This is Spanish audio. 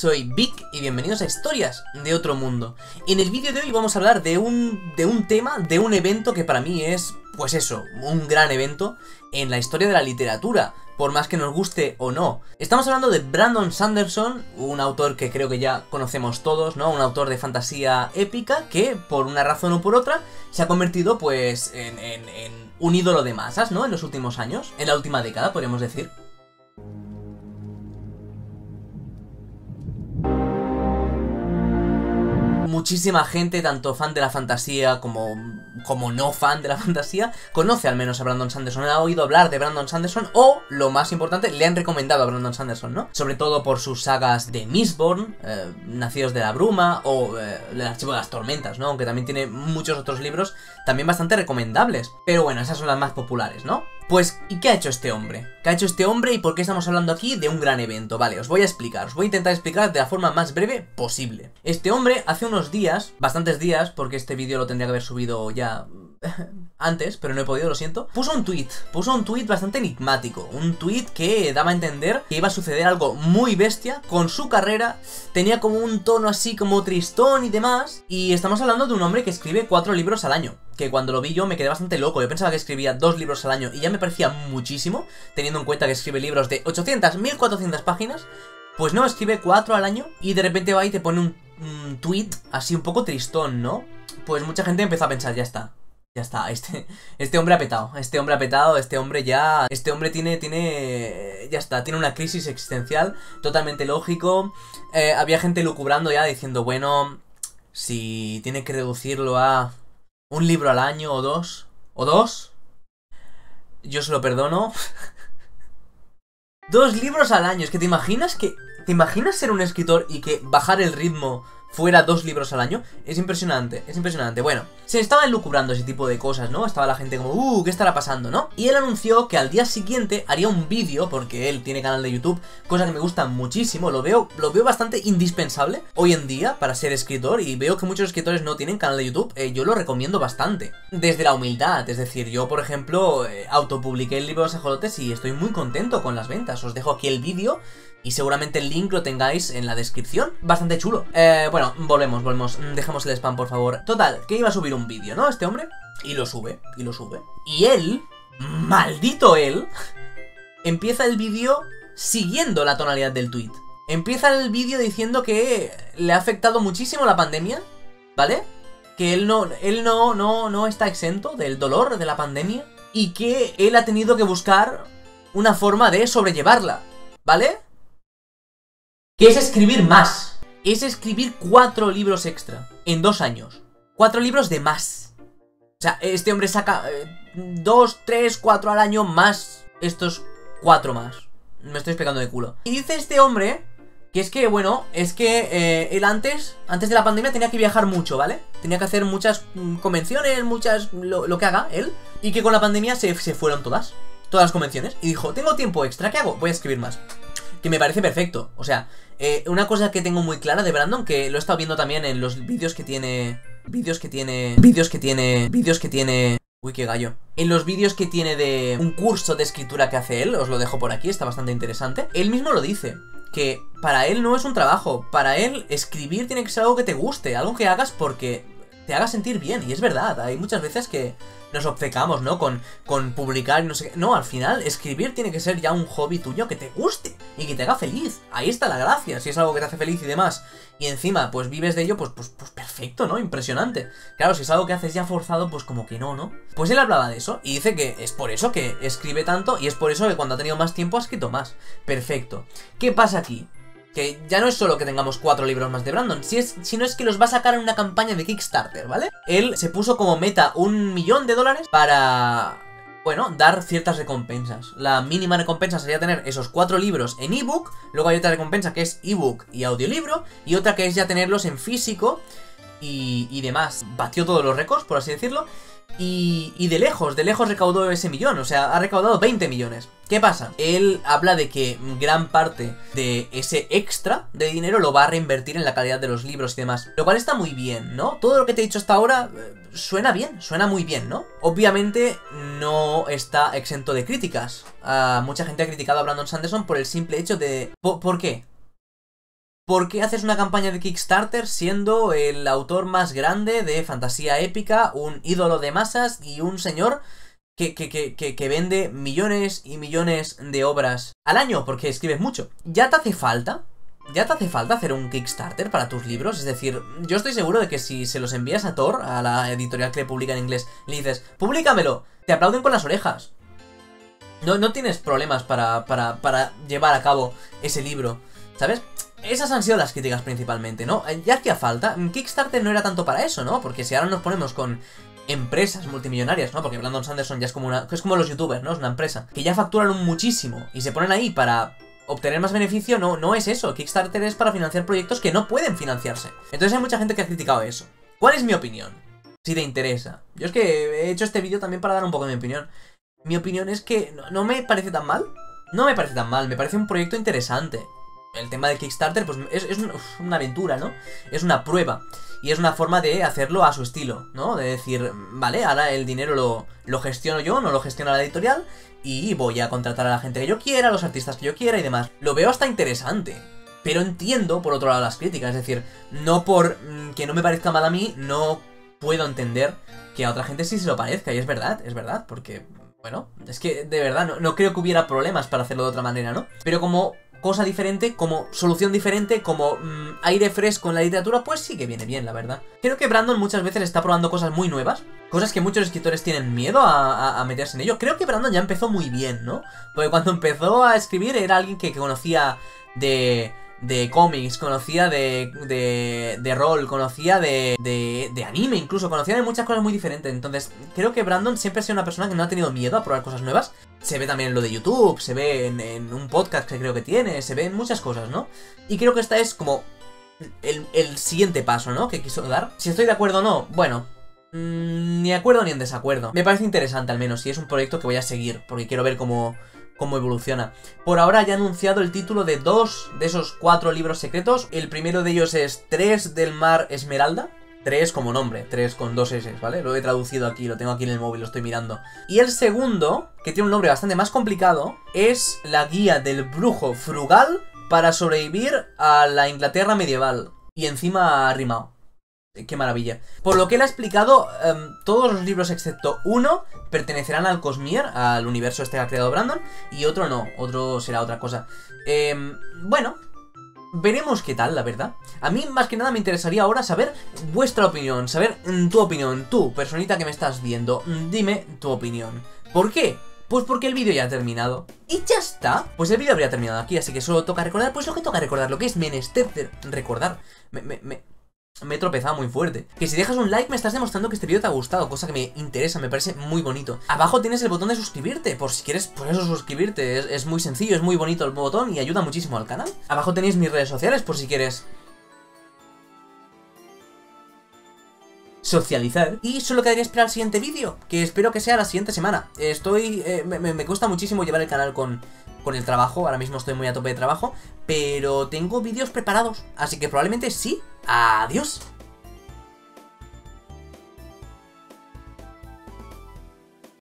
soy Vic y bienvenidos a Historias de Otro Mundo. En el vídeo de hoy vamos a hablar de un tema, de un evento que para mí es, pues eso, un gran evento en la historia de la literatura, por más que nos guste o no. Estamos hablando de Brandon Sanderson, un autor que creo que ya conocemos todos, ¿no? Un autor de fantasía épica que, por una razón o por otra, se ha convertido pues en un ídolo de masas, ¿no? En los últimos años, en la última década, podríamos decir. Muchísima gente, tanto fan de la fantasía como no fan de la fantasía, conoce al menos a Brandon Sanderson, ha oído hablar de Brandon Sanderson o, lo más importante, le han recomendado a Brandon Sanderson, ¿no? Sobre todo por sus sagas de Mistborn, Nacidos de la Bruma o El Archivo de las Tormentas, ¿no? Aunque también tiene muchos otros libros también bastante recomendables. Pero bueno, esas son las más populares, ¿no? Pues, ¿y qué ha hecho este hombre? ¿Qué ha hecho este hombre y por qué estamos hablando aquí de un gran evento? Vale, os voy a explicar, os voy a intentar explicar de la forma más breve posible. Este hombre hace unos días, bastantes días, porque este vídeo lo tendría que haber subido ya antes, pero no he podido, lo siento, puso un tuit bastante enigmático, un tuit que daba a entender que iba a suceder algo muy bestia con su carrera, tenía como un tono así como tristón y demás, y estamos hablando de un hombre que escribe 4 libros al año, que cuando lo vi yo me quedé bastante loco, yo pensaba que escribía 2 libros al año y ya me parecía muchísimo, teniendo en cuenta que escribe libros de 800, 1400 páginas, pues no, escribe 4 al año y de repente va y te pone un tuit así un poco tristón, ¿no? Pues mucha gente empezó a pensar, ya está, este hombre ha petado, este hombre tiene, ya está, tiene una crisis existencial, totalmente lógico, había gente lucubrando ya diciendo, bueno, si tiene que reducirlo a un libro al año o dos, yo se lo perdono, 2 libros al año, es que ¿te imaginas ser un escritor y que bajar el ritmo fuera 2 libros al año? Es impresionante, es impresionante. Bueno, se estaban lucubrando ese tipo de cosas, ¿no? Estaba la gente como, ¿qué estará pasando, no? Y él anunció que al día siguiente haría un vídeo, porque él tiene canal de YouTube, cosa que me gusta muchísimo, lo veo bastante indispensable hoy en día para ser escritor, y veo que muchos escritores no tienen canal de YouTube, yo lo recomiendo bastante, desde la humildad, es decir, yo, por ejemplo, autopubliqué el libro de los Ajolotes y estoy muy contento con las ventas, os dejo aquí el vídeo, y seguramente el link lo tengáis en la descripción. Bastante chulo. Bueno, volvemos. Dejemos el spam, por favor. Total, que iba a subir un vídeo, ¿no? Este hombre. Y lo sube. Y él, maldito él, empieza el vídeo siguiendo la tonalidad del tweet. Empieza el vídeo diciendo que le ha afectado muchísimo la pandemia, ¿vale? Que él no está exento del dolor de la pandemia y que él ha tenido que buscar una forma de sobrellevarla, ¿vale? Que es escribir más, es escribir 4 libros extra en 2 años, 4 libros de más, o sea, este hombre saca 2, 3, 4 al año más estos 4 más, me estoy pegando de culo, y dice este hombre que es que, bueno, es que él antes de la pandemia tenía que viajar mucho, ¿vale? Tenía que hacer muchas convenciones, muchas, lo que haga él, y que con la pandemia se fueron todas las convenciones, y dijo, tengo tiempo extra, ¿qué hago? Voy a escribir más. Que me parece perfecto, o sea, una cosa que tengo muy clara de Brandon, que lo he estado viendo también en los vídeos que tiene... Uy, qué gallo. En los vídeos que tiene de un curso de escritura que hace él, os lo dejo por aquí, está bastante interesante. Él mismo lo dice, que para él no es un trabajo, para él escribir tiene que ser algo que te guste, algo que hagas porque te haga sentir bien, y es verdad, hay muchas veces que nos obcecamos, ¿no? Con publicar y no sé qué. No, al final, escribir tiene que ser ya un hobby tuyo que te guste y que te haga feliz. Ahí está la gracia, si es algo que te hace feliz y demás. Y encima, pues vives de ello, pues perfecto, ¿no? Impresionante. Claro, si es algo que haces ya forzado, pues como que no, ¿no? Pues él hablaba de eso y dice que es por eso que escribe tanto y es por eso que cuando ha tenido más tiempo ha escrito más. Perfecto. ¿Qué pasa aquí? Que ya no es solo que tengamos 4 libros más de Brandon, sino es que los va a sacar en una campaña de Kickstarter, ¿vale? Él se puso como meta $1.000.000 para, bueno, dar ciertas recompensas. La mínima recompensa sería tener esos 4 libros en ebook, luego hay otra recompensa que es ebook y audiolibro, y otra que es ya tenerlos en físico y demás. Batió todos los récords, por así decirlo, y de lejos recaudó ese millón, o sea, ha recaudado 20 millones. ¿Qué pasa? Él habla de que gran parte de ese extra de dinero lo va a reinvertir en la calidad de los libros y demás. Lo cual está muy bien, ¿no? Todo lo que te he dicho hasta ahora suena bien, suena muy bien, ¿no? Obviamente no está exento de críticas. Mucha gente ha criticado a Brandon Sanderson por el simple hecho de... ¿Por qué? ¿Por qué haces una campaña de Kickstarter siendo el autor más grande de fantasía épica, un ídolo de masas y un señor que vende millones y millones de obras al año? Porque escribes mucho. ¿Ya te hace falta hacer un Kickstarter para tus libros? Es decir, yo estoy seguro de que si se los envías a Thor, a la editorial que le publica en inglés, le dices, ¡públicamelo! Te aplauden con las orejas. No tienes problemas para llevar a cabo ese libro, ¿sabes? Esas han sido las críticas principalmente, ¿no? Ya hacía falta. Kickstarter no era tanto para eso, ¿no? Porque si ahora nos ponemos con empresas multimillonarias, ¿no? Porque Brandon Sanderson ya es como una... es como los youtubers, ¿no? Es una empresa que ya facturan muchísimo y se ponen ahí para obtener más beneficio. No es eso. Kickstarter es para financiar proyectos que no pueden financiarse. Entonces hay mucha gente que ha criticado eso. ¿Cuál es mi opinión? Si te interesa. Yo es que he hecho este vídeo también para dar un poco de mi opinión. Mi opinión es que no me parece tan mal. No me parece tan mal. Me parece un proyecto interesante. El tema de Kickstarter, pues es una aventura, ¿no? Es una prueba. Y es una forma de hacerlo a su estilo, ¿no? De decir, vale, ahora el dinero lo gestiono yo, no lo gestiona la editorial, y voy a contratar a la gente que yo quiera, a los artistas que yo quiera y demás. Lo veo hasta interesante. Pero entiendo, por otro lado, las críticas. Es decir, no por que no me parezca mal a mí, no puedo entender que a otra gente sí se lo parezca. Y es verdad, porque, bueno, es que de verdad no creo que hubiera problemas para hacerlo de otra manera, ¿no? Pero como... cosa diferente, como solución diferente, como aire fresco en la literatura, pues sí que viene bien, la verdad. Creo que Brandon muchas veces está probando cosas muy nuevas, cosas que muchos escritores tienen miedo a meterse en ello. Creo que Brandon ya empezó muy bien, ¿no? Porque cuando empezó a escribir era alguien que conocía de cómics, conocía de rol, conocía de anime, incluso conocía de muchas cosas muy diferentes. Entonces creo que Brandon siempre ha sido una persona que no ha tenido miedo a probar cosas nuevas. Se ve también en lo de YouTube, se ve en un podcast que creo que tiene, se ve en muchas cosas, ¿no? Y creo que esta es como el siguiente paso, ¿no? Que quiso dar. Si estoy de acuerdo o no, bueno, ni de acuerdo ni en desacuerdo. Me parece interesante al menos, y es un proyecto que voy a seguir porque quiero ver cómo evoluciona. Por ahora ya he anunciado el título de 2 de esos 4 libros secretos. El primero de ellos es Tres del Mar Esmeralda. 3 como nombre, 3 con 2 S, ¿vale? Lo he traducido aquí, lo tengo aquí en el móvil, lo estoy mirando. Y el segundo, que tiene un nombre bastante más complicado, es La Guía del Brujo Frugal para sobrevivir a la Inglaterra medieval. Y encima ha rimado. ¡Qué maravilla! Por lo que él ha explicado, todos los libros excepto uno pertenecerán al Cosmere, al universo este que ha creado Brandon, y otro no, otro será otra cosa. Bueno, veremos qué tal, la verdad. A mí más que nada me interesaría ahora saber vuestra opinión, saber tu opinión. Tú, personita que me estás viendo, dime tu opinión. ¿Por qué? Pues porque el vídeo ya ha terminado. Y ya está. Pues el vídeo habría terminado aquí, así que solo toca recordar, pues lo que toca recordar, lo que es menester recordar. Me he tropezado muy fuerte. Que si dejas un like me estás demostrando que este vídeo te ha gustado, cosa que me interesa, me parece muy bonito. Abajo tienes el botón de suscribirte, por si quieres, por eso suscribirte. Es muy sencillo, es muy bonito el botón y ayuda muchísimo al canal. Abajo tenéis mis redes sociales por si quieres socializar. Y solo quedaría esperar el siguiente vídeo, que espero que sea la siguiente semana. Estoy... me cuesta muchísimo llevar el canal con el trabajo, ahora mismo estoy muy a tope de trabajo, pero tengo vídeos preparados, así que probablemente sí. Adiós.